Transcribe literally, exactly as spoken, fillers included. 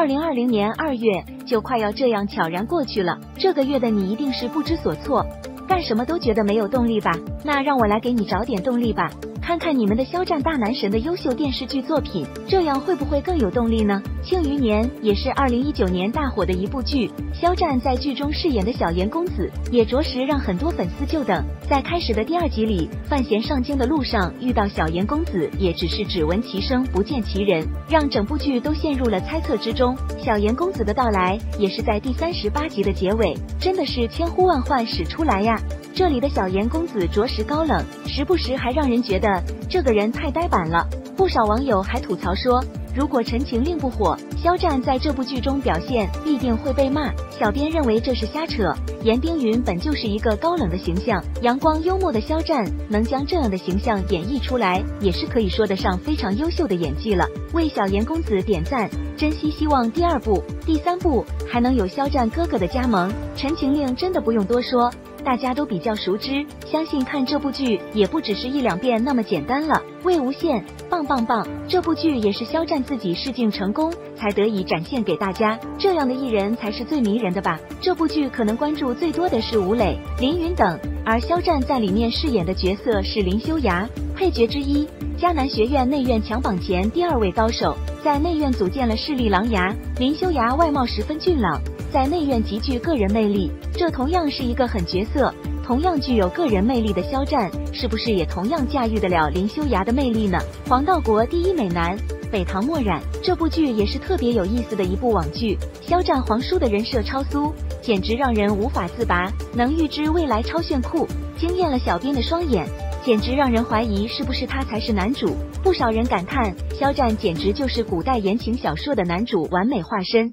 二零二零年二月就快要这样悄然过去了，这个月的你一定是不知所措，干什么都觉得没有动力吧？那让我来给你找点动力吧，看看你们的肖战大男神的优秀电视剧作品，这样会不会更有动力呢？庆余年也是二零一九年大火的一部剧，肖战在剧中饰演的小严公子也着实让很多粉丝就等。在开始的第二集里，范闲上京的路上遇到小严公子，也只是只闻其声不见其人，让整部剧都陷入了猜测之中。小严公子的到来也是在第三十八集的结尾，真的是千呼万唤始出来呀。这里的小严公子着实高冷，时不时还让人觉得这个人太呆板了。不少网友还吐槽说，如果《陈情令》不火，肖战在这部剧中表现必定会被骂。小编认为这是瞎扯，严冰云本就是一个高冷的形象，阳光幽默的肖战能将这样的形象演绎出来，也是可以说得上非常优秀的演技了。为小严公子点赞，珍惜希望第二部、第三部还能有肖战哥哥的加盟。《陈情令》真的不用多说，大家都比较熟知，相信看这部剧也不只是一两遍那么简单了。魏无羡，棒棒棒！这部剧也是肖战自己试镜成功才得以展现给大家，这样的艺人才是最迷人的吧。这部剧可能关注最多的是吴磊、林允等，而肖战在里面饰演的角色是林修崖，配角之一，迦南学院内院强榜前第二位高手，在内院组建了势力狼牙。林修崖外貌十分俊朗，在内院极具个人魅力，这同样是一个狠角色，同样具有个人魅力的肖战，是不是也同样驾驭得了林修崖的魅力呢？黄道国第一美男，北唐墨染，这部剧也是特别有意思的一部网剧，肖战皇叔的人设超苏，简直让人无法自拔，能预知未来超炫酷，惊艳了小编的双眼，简直让人怀疑是不是他才是男主。不少人感叹，肖战简直就是古代言情小说的男主完美化身。